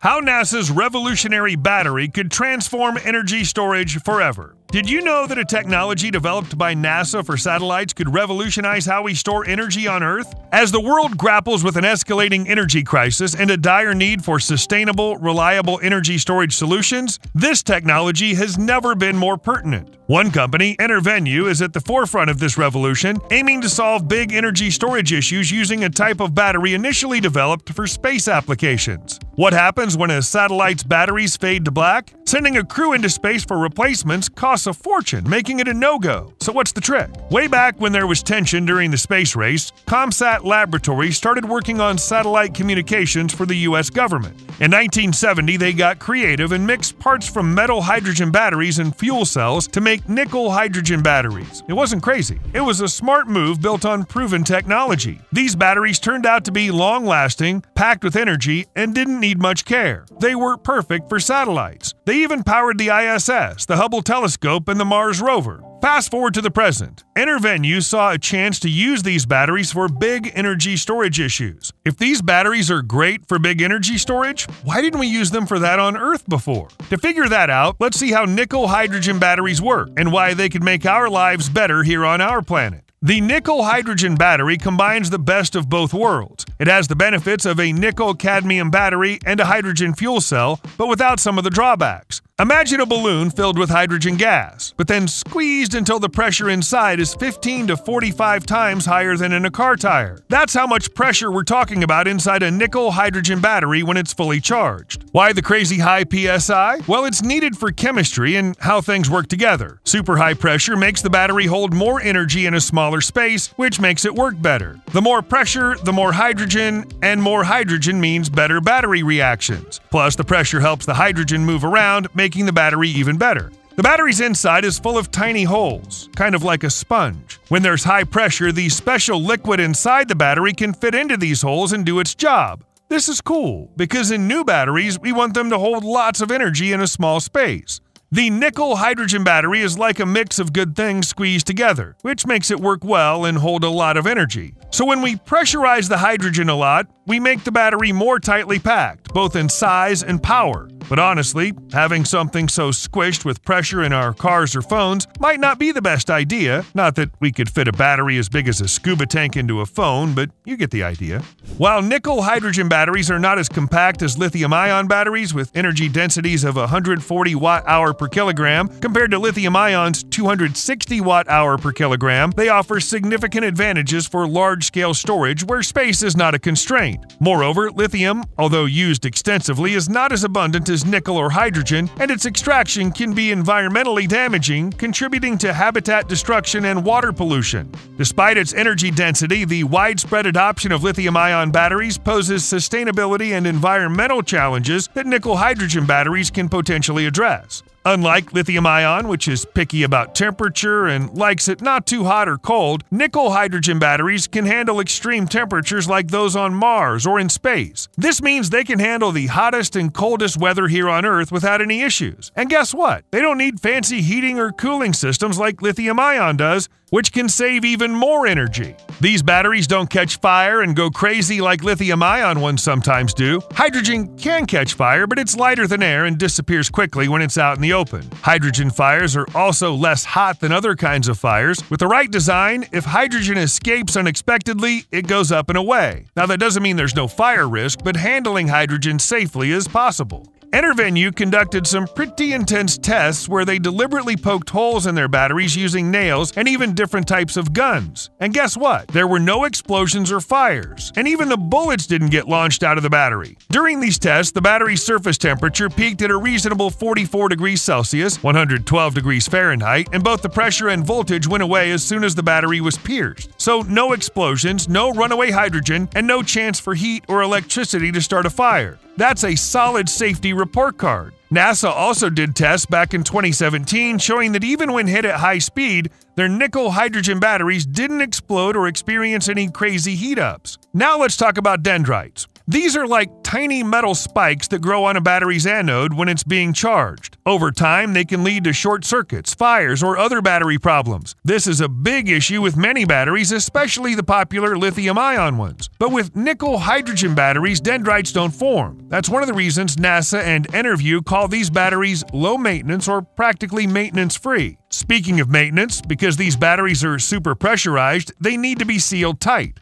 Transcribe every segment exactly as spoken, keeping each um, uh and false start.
How NASA's revolutionary battery could transform energy storage forever. Did you know that a technology developed by NASA for satellites could revolutionize how we store energy on Earth? As the world grapples with an escalating energy crisis and a dire need for sustainable, reliable energy storage solutions, this technology has never been more pertinent. One company, EnerVenue, is at the forefront of this revolution, aiming to solve big energy storage issues using a type of battery initially developed for space applications. What happens when a satellite's batteries fade to black? Sending a crew into space for replacements costs a fortune, making it a no-go. So what's the trick? Way back when there was tension during the space race, ComSat Laboratory started working on satellite communications for the U S government. In nineteen seventy, they got creative and mixed parts from metal hydrogen batteries and fuel cells to make nickel-hydrogen batteries. It wasn't crazy. It was a smart move built on proven technology. These batteries turned out to be long-lasting, packed with energy, and didn't need much care. They were perfect for satellites. They even powered the I S S, the Hubble telescope, and the Mars rover. Fast forward to the present. EnerVenue saw a chance to use these batteries for big energy storage issues. If these batteries are great for big energy storage, why didn't we use them for that on Earth before? To figure that out, let's see how nickel-hydrogen batteries work and why they could make our lives better here on our planet. The nickel-hydrogen battery combines the best of both worlds. It has the benefits of a nickel-cadmium battery and a hydrogen fuel cell, but without some of the drawbacks. Imagine a balloon filled with hydrogen gas, but then squeezed until the pressure inside is fifteen to forty-five times higher than in a car tire. That's how much pressure we're talking about inside a nickel-hydrogen battery when it's fully charged. Why the crazy high P S I? Well, it's needed for chemistry and how things work together. Super high pressure makes the battery hold more energy in a smaller space, which makes it work better. The more pressure, the more hydrogen, and more hydrogen means better battery reactions. Plus, the pressure helps the hydrogen move around, making making the battery even better. The battery's inside is full of tiny holes, kind of like a sponge. When there's high pressure, the special liquid inside the battery can fit into these holes and do its job. This is cool, because in new batteries, we want them to hold lots of energy in a small space. The nickel-hydrogen battery is like a mix of good things squeezed together, which makes it work well and hold a lot of energy. So when we pressurize the hydrogen a lot, we make the battery more tightly packed, both in size and power. But honestly, having something so squished with pressure in our cars or phones might not be the best idea. Not that we could fit a battery as big as a scuba tank into a phone, but you get the idea. While nickel-hydrogen batteries are not as compact as lithium-ion batteries with energy densities of one hundred forty watt-hour per kilogram compared to lithium-ion's two hundred sixty watt-hour per kilogram, they offer significant advantages for large-scale storage where space is not a constraint. Moreover, lithium, although used extensively, is not as abundant as nickel or hydrogen, and its extraction can be environmentally damaging, contributing to habitat destruction and water pollution. Despite its energy density, the widespread adoption of lithium-ion batteries poses sustainability and environmental challenges that nickel-hydrogen batteries can potentially address. Unlike lithium-ion, which is picky about temperature and likes it not too hot or cold, nickel-hydrogen batteries can handle extreme temperatures like those on Mars or in space. This means they can handle the hottest and coldest weather here on Earth without any issues. And guess what? They don't need fancy heating or cooling systems like lithium-ion does, which can save even more energy. These batteries don't catch fire and go crazy like lithium-ion ones sometimes do. Hydrogen can catch fire, but it's lighter than air and disappears quickly when it's out in the open. Hydrogen fires are also less hot than other kinds of fires. With the right design, if hydrogen escapes unexpectedly, it goes up and away. Now, that doesn't mean there's no fire risk, but handling hydrogen safely is possible. EnerVenue conducted some pretty intense tests where they deliberately poked holes in their batteries using nails and even different types of guns. And guess what? There were no explosions or fires, and even the bullets didn't get launched out of the battery. During these tests, the battery's surface temperature peaked at a reasonable forty-four degrees Celsius, one hundred twelve degrees Fahrenheit, and both the pressure and voltage went away as soon as the battery was pierced. So no explosions, no runaway hydrogen, and no chance for heat or electricity to start a fire. That's a solid safety report card. NASA also did tests back in twenty seventeen showing that even when hit at high speed, their nickel-hydrogen batteries didn't explode or experience any crazy heat-ups. Now let's talk about dendrites. These are like tiny metal spikes that grow on a battery's anode when it's being charged. Over time, they can lead to short circuits, fires, or other battery problems. This is a big issue with many batteries, especially the popular lithium-ion ones. But with nickel-hydrogen batteries, dendrites don't form. That's one of the reasons NASA and EnerVenue call these batteries low-maintenance or practically maintenance-free. Speaking of maintenance, because these batteries are super pressurized, they need to be sealed tight.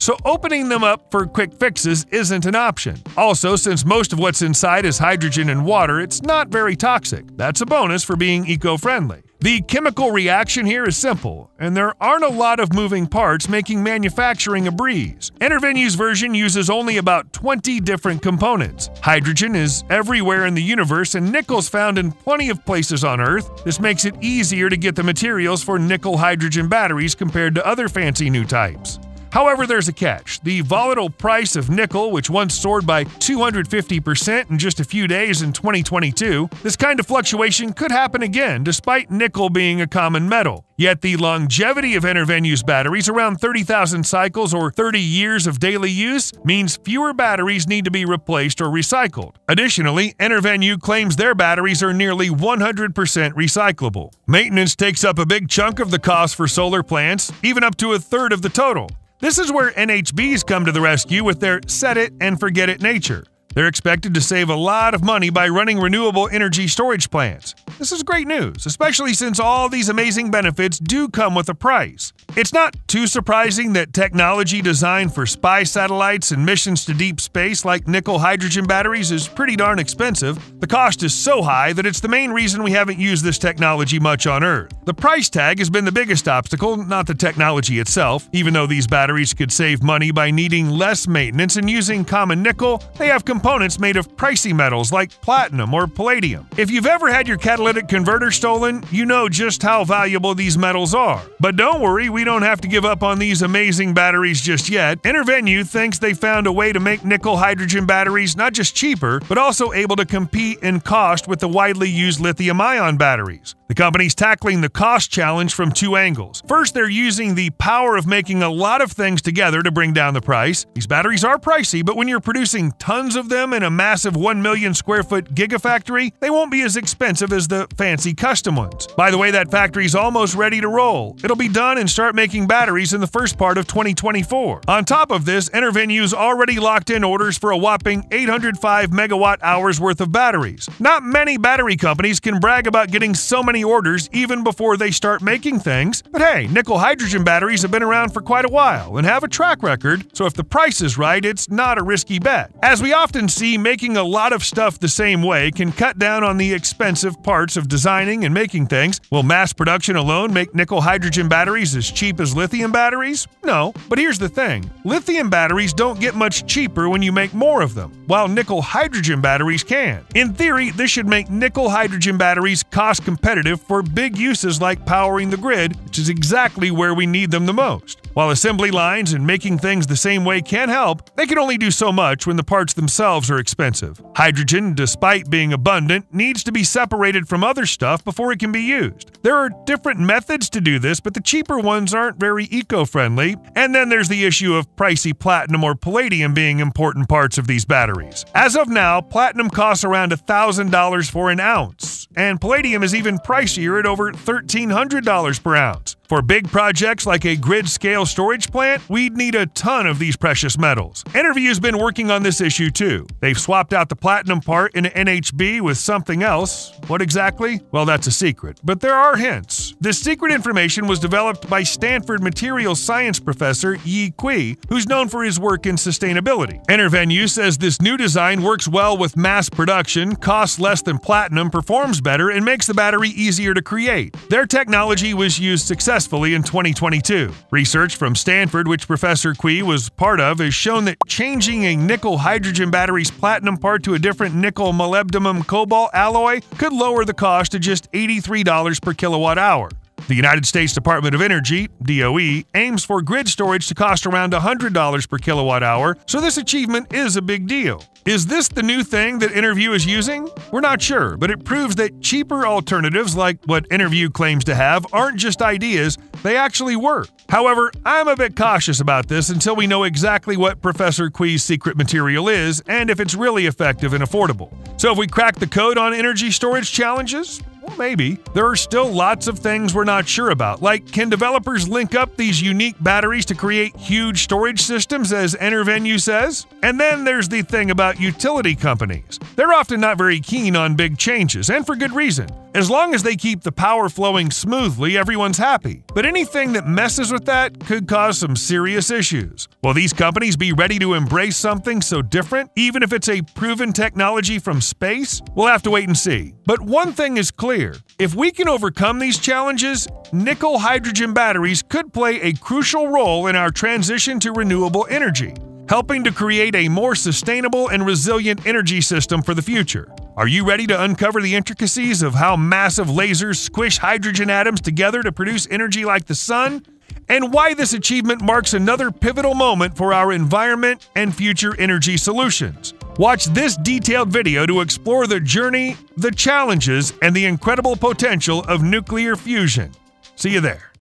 So opening them up for quick fixes isn't an option. Also, since most of what's inside is hydrogen and water, it's not very toxic. That's a bonus for being eco-friendly. The chemical reaction here is simple, and there aren't a lot of moving parts, making manufacturing a breeze. EnerVenue's version uses only about twenty different components. Hydrogen is everywhere in the universe, and nickel's found in plenty of places on Earth. This makes it easier to get the materials for nickel-hydrogen batteries compared to other fancy new types. However, there's a catch. The volatile price of nickel, which once soared by two hundred fifty percent in just a few days in twenty twenty-two, this kind of fluctuation could happen again despite nickel being a common metal. Yet the longevity of EnerVenue's batteries, around thirty thousand cycles or thirty years of daily use, means fewer batteries need to be replaced or recycled. Additionally, EnerVenue claims their batteries are nearly one hundred percent recyclable. Maintenance takes up a big chunk of the cost for solar plants, even up to a third of the total. This is where N H Bs come to the rescue with their set-it-and-forget-it nature. They're expected to save a lot of money by running renewable energy storage plants. This is great news, especially since all these amazing benefits do come with a price. It's not too surprising that technology designed for spy satellites and missions to deep space like nickel-hydrogen batteries is pretty darn expensive. The cost is so high that it's the main reason we haven't used this technology much on Earth. The price tag has been the biggest obstacle, not the technology itself. Even though these batteries could save money by needing less maintenance and using common nickel, they have components made of pricey metals like platinum or palladium. If you've ever had your catalytic converter stolen, you know just how valuable these metals are. But don't worry, we don't have to give up on these amazing batteries just yet. EnerVenue thinks they found a way to make nickel-hydrogen batteries not just cheaper, but also able to compete in cost with the widely used lithium-ion batteries. The company's tackling the cost challenge from two angles. First, they're using the power of making a lot of things together to bring down the price. These batteries are pricey, but when you're producing tons of them in a massive one million square foot gigafactory, they won't be as expensive as the fancy custom ones. By the way, that factory's almost ready to roll. It'll be done and start making batteries in the first part of twenty twenty-four. On top of this, EnerVenue's already locked in orders for a whopping eight hundred five megawatt hours worth of batteries. Not many battery companies can brag about getting so many orders even before they start making things, but hey, nickel-hydrogen batteries have been around for quite a while and have a track record, so if the price is right, it's not a risky bet. As we often see, making a lot of stuff the same way can cut down on the expensive parts of designing and making things. Will mass production alone make nickel-hydrogen batteries as cheap as lithium batteries? No, but here's the thing. Lithium batteries don't get much cheaper when you make more of them, while nickel-hydrogen batteries can. In theory, this should make nickel-hydrogen batteries cost competitive for big uses like powering the grid, which is exactly where we need them the most. While assembly lines and making things the same way can help, they can only do so much when the parts themselves are expensive. Hydrogen, despite being abundant, needs to be separated from other stuff before it can be used. There are different methods to do this, but the cheaper ones aren't very eco-friendly. And then there's the issue of pricey platinum or palladium being important parts of these batteries. As of now, platinum costs around one thousand dollars for an ounce, and palladium is even pricier at over one thousand three hundred dollars per ounce. For big projects like a grid-scale storage plant, we'd need a ton of these precious metals. EnerVenue's been working on this issue too. They've swapped out the platinum part in an N H B with something else. What exactly? Well, that's a secret, but there are hints. This secret information was developed by Stanford materials science professor Yi Cui, who's known for his work in sustainability. EnerVenue says this new design works well with mass production, costs less than platinum, performs better, and makes the battery easier to create. Their technology was used successfully in twenty twenty-two. Research from Stanford, which Professor Cui was part of, has shown that changing a nickel-hydrogen battery's platinum part to a different nickel-molybdenum cobalt alloy could lower the cost to just eighty-three dollars per kilowatt hour. The United States Department of Energy, D O E, aims for grid storage to cost around one hundred dollars per kilowatt hour, so this achievement is a big deal. Is this the new thing that EnerVenue is using? We're not sure, but it proves that cheaper alternatives like what EnerVenue claims to have aren't just ideas, they actually work. However, I'm a bit cautious about this until we know exactly what Professor Qui's secret material is and if it's really effective and affordable. So if we crack the code on energy storage challenges? Well, maybe. There are still lots of things we're not sure about, like can developers link up these unique batteries to create huge storage systems, as EnerVenue says? And then there's the thing about utility companies. They're often not very keen on big changes, and for good reason. As long as they keep the power flowing smoothly, everyone's happy. But anything that messes with that could cause some serious issues. Will these companies be ready to embrace something so different, even if it's a proven technology from space? We'll have to wait and see. But one thing is clear. If we can overcome these challenges, nickel-hydrogen batteries could play a crucial role in our transition to renewable energy, helping to create a more sustainable and resilient energy system for the future. Are you ready to uncover the intricacies of how massive lasers squish hydrogen atoms together to produce energy like the sun? And why this achievement marks another pivotal moment for our environment and future energy solutions? Watch this detailed video to explore the journey, the challenges, and the incredible potential of nuclear fusion. See you there.